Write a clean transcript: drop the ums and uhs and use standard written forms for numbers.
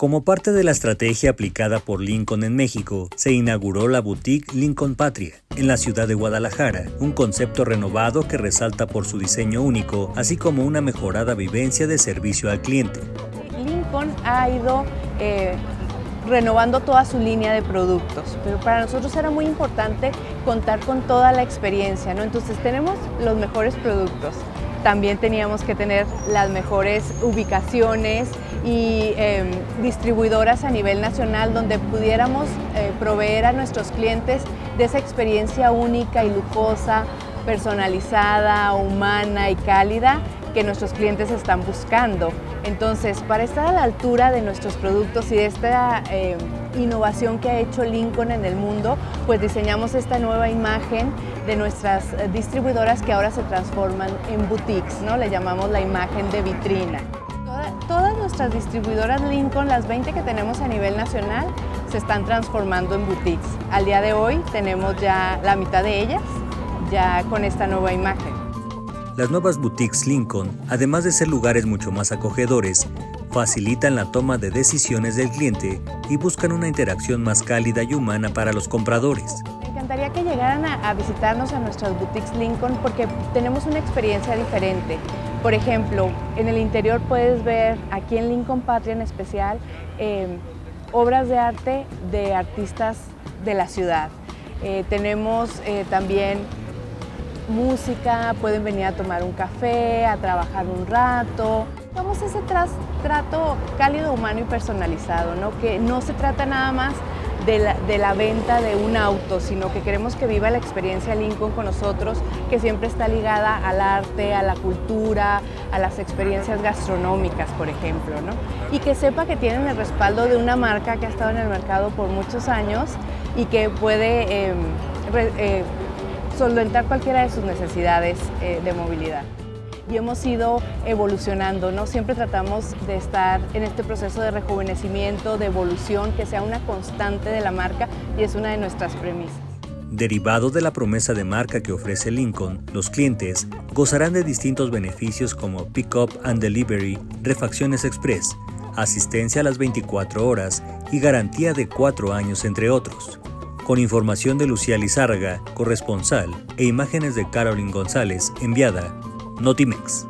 Como parte de la estrategia aplicada por Lincoln en México, se inauguró la boutique Lincoln Patria en la ciudad de Guadalajara, un concepto renovado que resalta por su diseño único, así como una mejorada vivencia de servicio al cliente. Lincoln ha ido renovando toda su línea de productos, pero para nosotros era muy importante contar con toda la experiencia, ¿no? Entonces tenemos los mejores productos, también teníamos que tener las mejores ubicaciones y distribuidoras a nivel nacional donde pudiéramos proveer a nuestros clientes de esa experiencia única y lujosa, personalizada, humana y cálida que nuestros clientes están buscando. Entonces, para estar a la altura de nuestros productos y de esta innovación que ha hecho Lincoln en el mundo, pues diseñamos esta nueva imagen de nuestras distribuidoras que ahora se transforman en boutiques, ¿no? Le llamamos la imagen de vitrina. Todas nuestras distribuidoras Lincoln, las 20 que tenemos a nivel nacional, se están transformando en boutiques. Al día de hoy tenemos ya la mitad de ellas, ya con esta nueva imagen. Las nuevas boutiques Lincoln, además de ser lugares mucho más acogedores, facilitan la toma de decisiones del cliente y buscan una interacción más cálida y humana para los compradores. Me encantaría que llegaran a visitarnos a nuestras boutiques Lincoln porque tenemos una experiencia diferente. Por ejemplo, en el interior puedes ver, aquí en Lincoln Patria en especial, obras de arte de artistas de la ciudad. Tenemos también música, pueden venir a tomar un café, a trabajar un rato. Vamos a ese trato cálido, humano y personalizado, ¿no? Que no se trata nada más de la venta de un auto, sino que queremos que viva la experiencia Lincoln con nosotros, que siempre está ligada al arte, a la cultura, a las experiencias gastronómicas, por ejemplo, ¿no? Y que sepa que tienen el respaldo de una marca que ha estado en el mercado por muchos años y que puede solventar cualquiera de sus necesidades de movilidad. Y hemos ido evolucionando, ¿no? Siempre tratamos de estar en este proceso de rejuvenecimiento, de evolución, que sea una constante de la marca y es una de nuestras premisas. Derivado de la promesa de marca que ofrece Lincoln, los clientes gozarán de distintos beneficios como pick-up and delivery, refacciones express, asistencia a las 24 horas y garantía de 4 años, entre otros. Con información de Lucía Lizárraga, corresponsal, e imágenes de Carolyn González, enviada, Notimex.